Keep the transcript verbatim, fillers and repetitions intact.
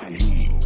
with the heat.